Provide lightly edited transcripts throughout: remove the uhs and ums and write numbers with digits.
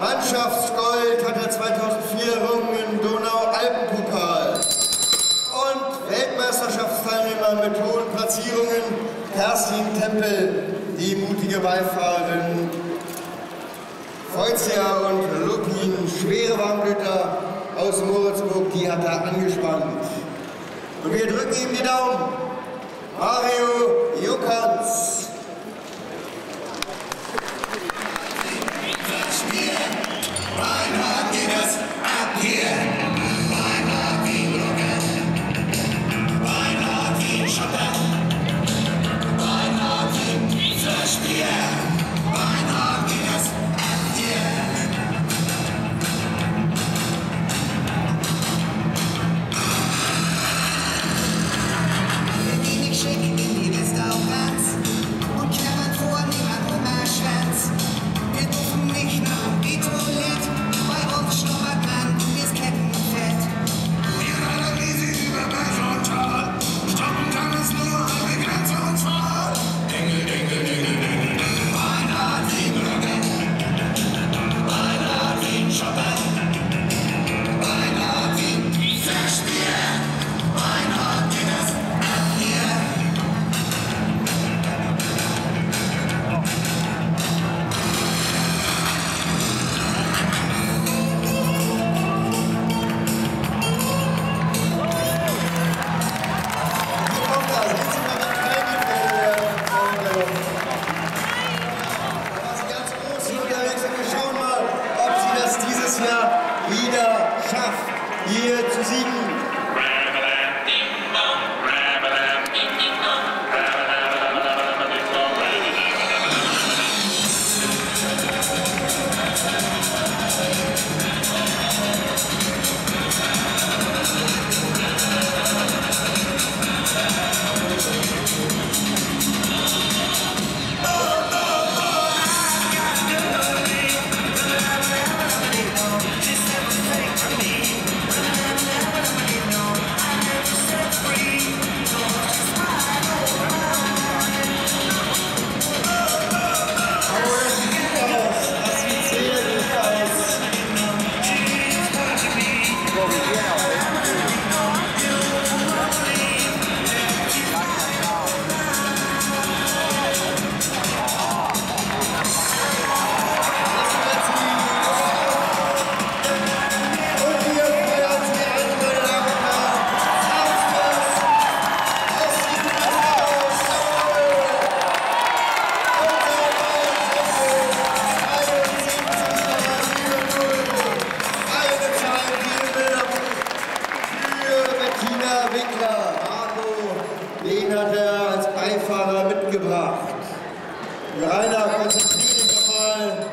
Mannschaftsgold hat er 2004 errungen im Donau Alpenpokal. Und Weltmeisterschaftsteilnehmer mit hohen Platzierungen Kerstin Tempel, die mutige Beifahrerin Feuzia und Lupin, schwere Warmblüter aus Moritzburg, die hat er angespannt. Und wir drücken ihm die Daumen. Mario Junghanns. Wieder schafft, hier zu siegen. Den hat er als Beifahrer mitgebracht. Rainer, konzentriere dich mal,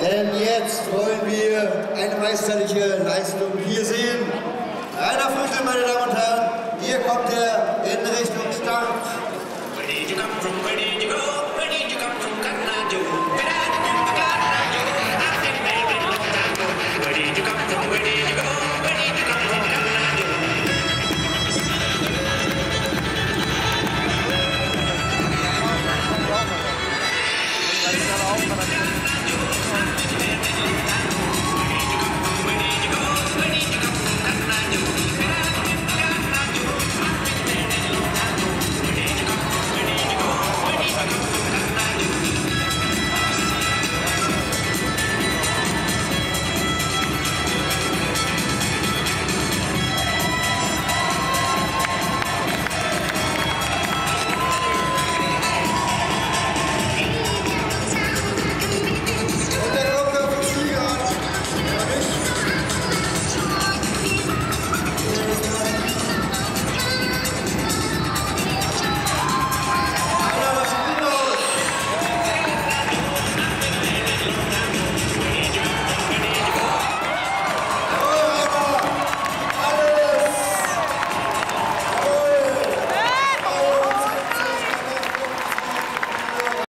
denn jetzt wollen wir eine meisterliche Leistung hier sehen. Rainer Frychel, meine Damen und Herren, hier kommt er in Richtung Start.